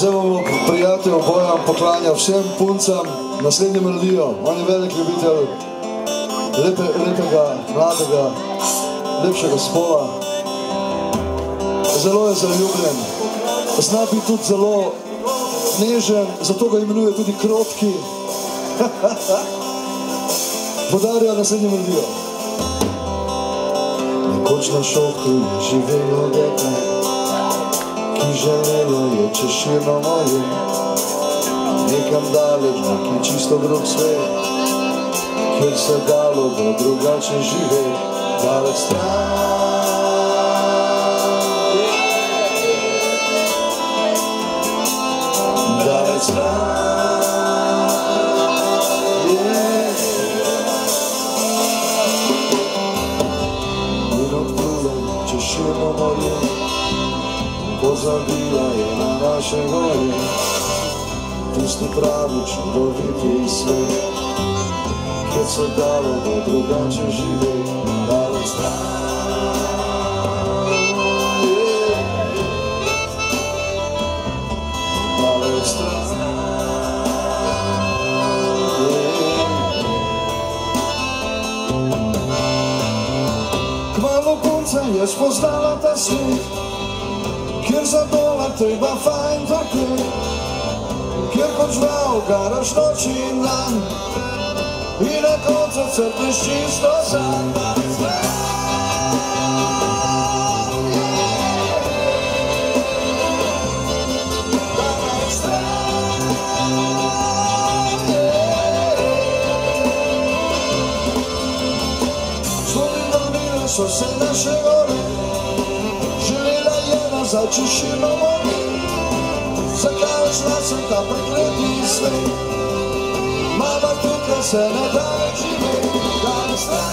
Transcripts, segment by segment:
Želimo prijatelju Bojan poklanja všem puncam, naslednje melodijo. On je velik ljubitelj lepega, mladega, lepšega spola. Zelo je zaljubljen. Zna biti tudi zelo nežen, zato ga imenuje tudi Krotki. Podarja naslednje melodijo. Nekoč na šoku je živelo dete, ki želelo je Češino moje, nekam daleč, neki čisto drug svet, kjer se dalo bilo drugače živeti, dalek stran, dalek stran. In odplula Češino moje, pozabila je na naše volje, tisti pravični dobiti svet, kjer se dalo bo drugače živeti, dalek stran. Dalek stran. Kmalu punca je spoznala ta svet, kjer za dolar treba fajn zakret, kjer kot žval garaš noč in dan in na koncu crkneš čisto sam. Dalek stran, dalek stran. Zlomim vrnile so se naše gore, za Češino moje, zakaj šla sem ta prekleti svet, mama tukaj se ne da več živeti, dalek stran.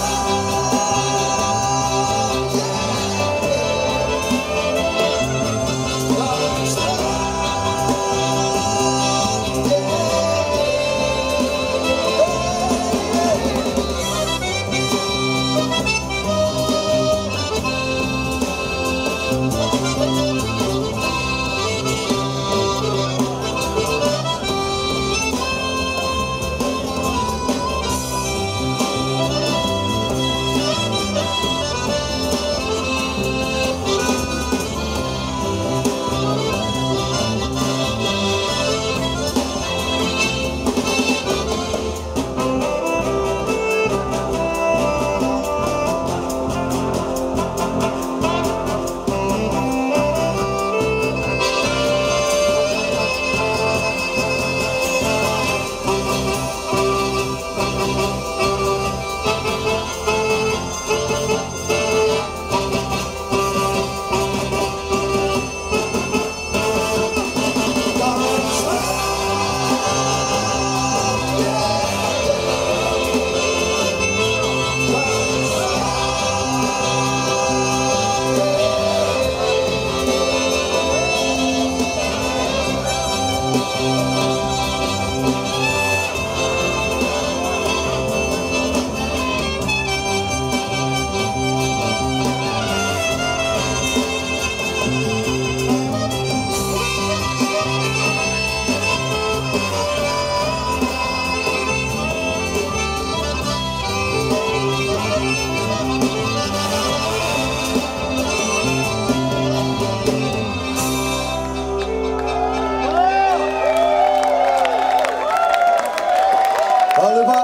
Dalek stran.